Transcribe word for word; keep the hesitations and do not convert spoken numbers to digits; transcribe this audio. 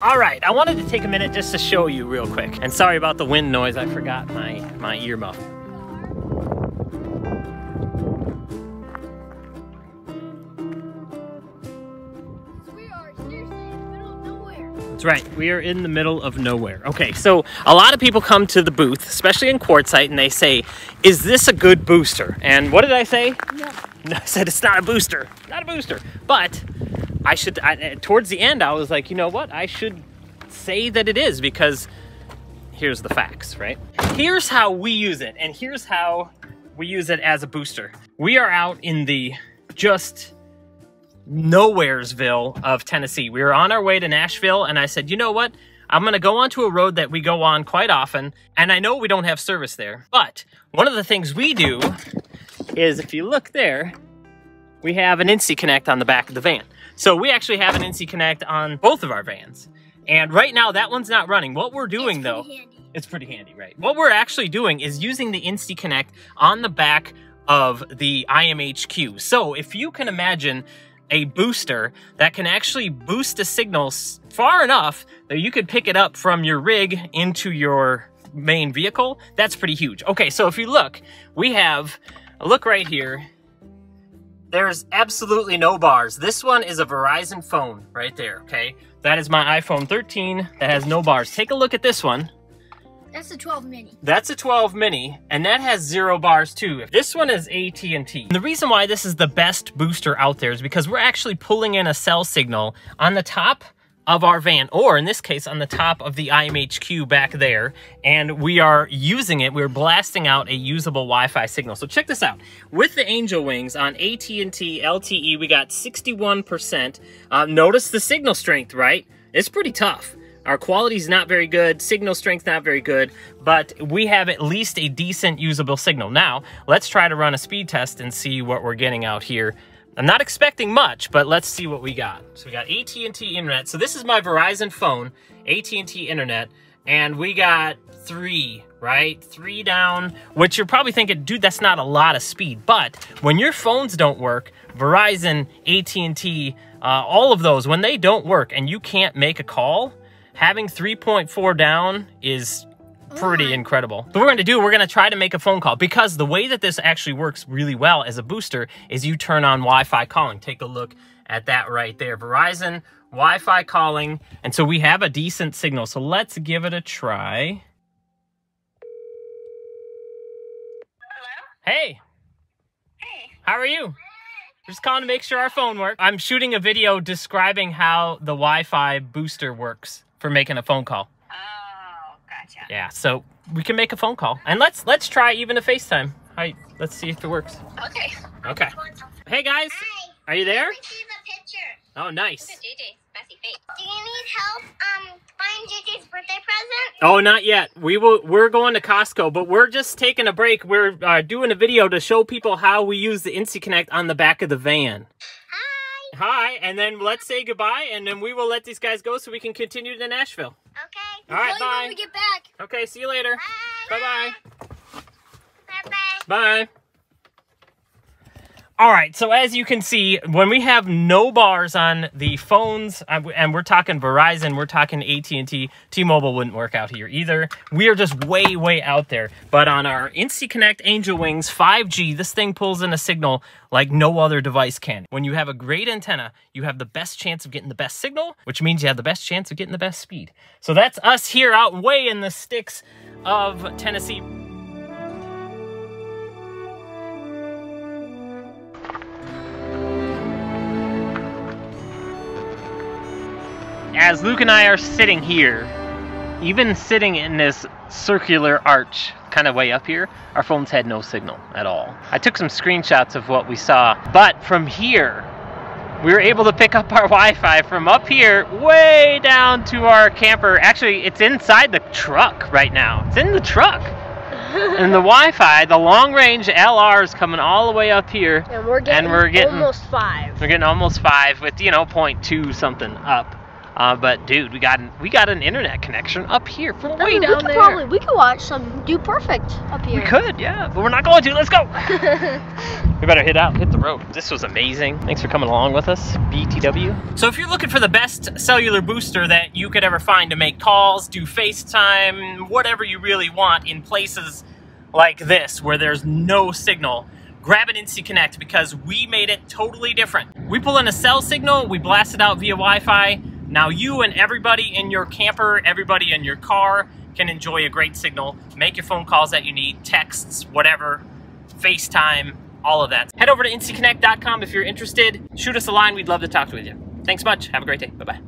All right, I wanted to take a minute just to show you real quick. And sorry about the wind noise, I forgot my, my earmuff. We are seriously in the middle of nowhere. That's right, we are in the middle of nowhere. Okay, so a lot of people come to the booth, especially in Quartzsite, and they say, is this a good booster? And what did I say? No. I said, it's not a booster, not a booster, but I should, I, towards the end, I was like, you know what? I should say that it is because here's the facts, right? Here's how we use it. And here's how we use it as a booster. We are out in the just nowheresville of Tennessee. We were on our way to Nashville and I said, you know what? I'm gonna go onto a road that we go on quite often. And I know we don't have service there, but one of the things we do is if you look there, we have an Insty Connect on the back of the van. So we actually have an Insty Connect on both of our vans. And right now that one's not running. What we're doing though, it's pretty handy, right? What we're actually doing is using the Insty Connect on the back of the I M H Q. So if you can imagine a booster that can actually boost a signal far enough that you could pick it up from your rig into your main vehicle, that's pretty huge. Okay, so if you look, we have, look right here, there's absolutely no bars. This one is a Verizon phone right there, okay? That is my iPhone thirteen that has no bars. Take a look at this one. That's a twelve mini. That's a twelve mini, and that has zero bars too. This one is A T and T. The reason why this is the best booster out there is because we're actually pulling in a cell signal on the top of our van, or in this case, on the top of the I M H Q back there, and we are using it, we're blasting out a usable Wi-Fi signal. So check this out. With the Angel Wings on A T and T L T E, we got sixty-one percent. Uh, notice the signal strength, right? It's pretty tough. Our quality's not very good, signal strength's not very good, but we have at least a decent usable signal. Now, let's try to run a speed test and see what we're getting out here. I'm not expecting much, but let's see what we got. So we got A T and T internet. So this is my Verizon phone, A T and T internet, and we got three, right? Three down, which you're probably thinking, dude, that's not a lot of speed. But when your phones don't work, Verizon, A T and T, uh, all of those, when they don't work and you can't make a call, having three point four down is pretty incredible. So what we're going to do, we're going to try to make a phone call, because the way that this actually works really well as a booster is you turn on Wi-Fi calling. Take a look at that right there. Verizon, Wi-Fi calling. And so we have a decent signal. So let's give it a try. Hello? Hey. Hey. How are you? Just calling to make sure our phone works. I'm shooting a video describing how the Wi-Fi booster works for making a phone call. Yeah, so we can make a phone call, and let's let's try even a FaceTime. All right, let's see if it works. Okay. Okay. Hey guys, hi. Are you there? I received a picture. Oh, nice. Look at J J's messy face. Do you need help um buying J J's birthday present? Oh, not yet. We will. We're going to Costco, but we're just taking a break. We're uh, doing a video to show people how we use the Insty Connect on the back of the van. Hi. Hi, and then let's say goodbye, and then we will let these guys go so we can continue to Nashville. Okay. All right, bye. When we get back. Okay, see you later. Bye. Bye-bye. Bye-bye. Bye. All right, so as you can see, when we have no bars on the phones, and we're talking Verizon, we're talking A T and T, T-Mobile wouldn't work out here either. We are just way, way out there. But on our Insty Connect Angel Wings five G, this thing pulls in a signal like no other device can. When you have a great antenna, you have the best chance of getting the best signal, which means you have the best chance of getting the best speed. So that's us here out way in the sticks of Tennessee. As Luke and I are sitting here, even sitting in this circular arch kind of way up here, our phones had no signal at all. I took some screenshots of what we saw, but from here, we were able to pick up our Wi-Fi from up here way down to our camper. Actually, it's inside the truck right now. It's in the truck. And the Wi-Fi, the long-range L R is coming all the way up here. And we're getting, and we're getting almost five. We're getting almost five with, you know, point two something up. Uh, but dude, we got an, we got an internet connection up here from way I mean, down we could there. Probably, we could watch some Dude Perfect up here. We could, yeah, but we're not going to. Let's go. We better hit out, hit the road. This was amazing. Thanks for coming along with us, B T W. So if you're looking for the best cellular booster that you could ever find to make calls, do FaceTime, whatever you really want in places like this where there's no signal, grab an Insty Connect because we made it totally different. We pull in a cell signal, we blast it out via Wi-Fi. Now you and everybody in your camper, everybody in your car can enjoy a great signal. Make your phone calls that you need, texts, whatever, FaceTime, all of that. Head over to insty connect dot com if you're interested. Shoot us a line, we'd love to talk with you. Thanks much, have a great day, bye-bye.